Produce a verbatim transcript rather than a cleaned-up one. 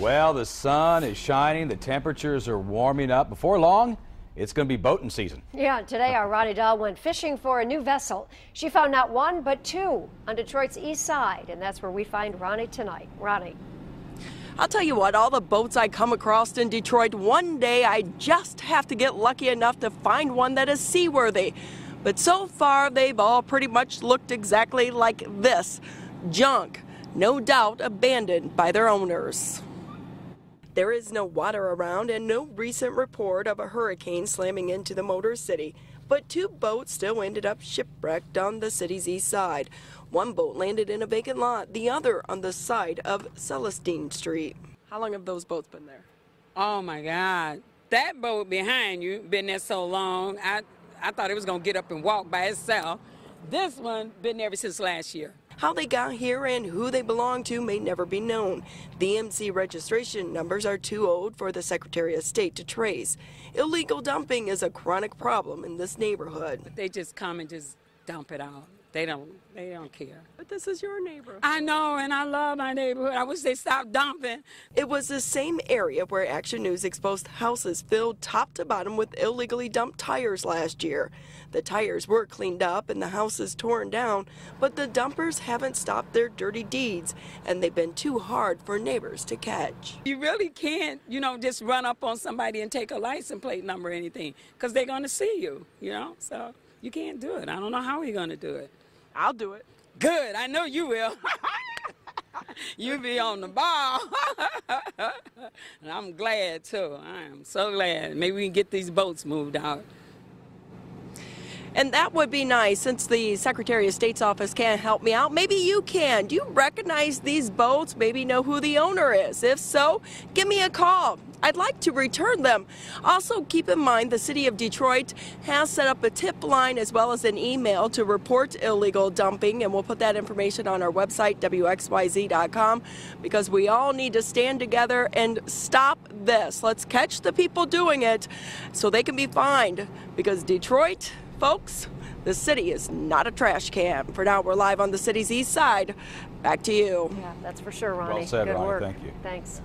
Well, the sun is shining, the temperatures are warming up. Before long, it's going to be boating season. Yeah, today our Ronnie Dahl went fishing for a new vessel. She found not one, but two on Detroit's east side, and that's where we find Ronnie tonight. Ronnie. I'll tell you what, all the boats I come across in Detroit, one day I just have to get lucky enough to find one that is seaworthy. But so far, they've all pretty much looked exactly like this. Junk, no doubt abandoned by their owners. There is no water around and no recent report of a hurricane slamming into the Motor City. But two boats still ended up shipwrecked on the city's east side. One boat landed in a vacant lot, the other on the side of Celestine Street. How long have those boats been there? Oh my God. That boat behind you, been there so long, I, I thought it was going to get up and walk by itself. This one, been there ever since last year. How they got here and who they belong to may never be known. The M C registration numbers are too old for the Secretary of State to trace. Illegal dumping is a chronic problem in this neighborhood. They just come and just dump it out. They don't, they don't care. But this is your neighborhood. I know, and I love my neighborhood. I wish they stopped dumping. It was the same area where Action News exposed houses filled top to bottom with illegally dumped tires last year. The tires were cleaned up and the houses torn down, but the dumpers haven't stopped their dirty deeds, and they've been too hard for neighbors to catch. You really can't, you know, just run up on somebody and take a license plate number or anything, because they're going to see you, you know? So you can't do it. I don't know how you're going to do it. I'll do it. Good. I know you will. You be on the ball. And I'm glad, too. I am so glad. Maybe we can get these boats moved out. And that would be nice, since the Secretary of State's office can't help me out. Maybe you can. Do you recognize these boats? Maybe know who the owner is. If so, give me a call. I'd like to return them. Also, keep in mind the city of Detroit has set up a tip line as well as an email to report illegal dumping, and we'll put that information on our website, W X Y Z dot com, because we all need to stand together and stop this. Let's catch the people doing it so they can be fined, because Detroit, folks, the city is not a trash can. For now, we're live on the city's east side. Back to you. Yeah, that's for sure, Ronnie. Well said, Ronnie. Thank you. Thanks.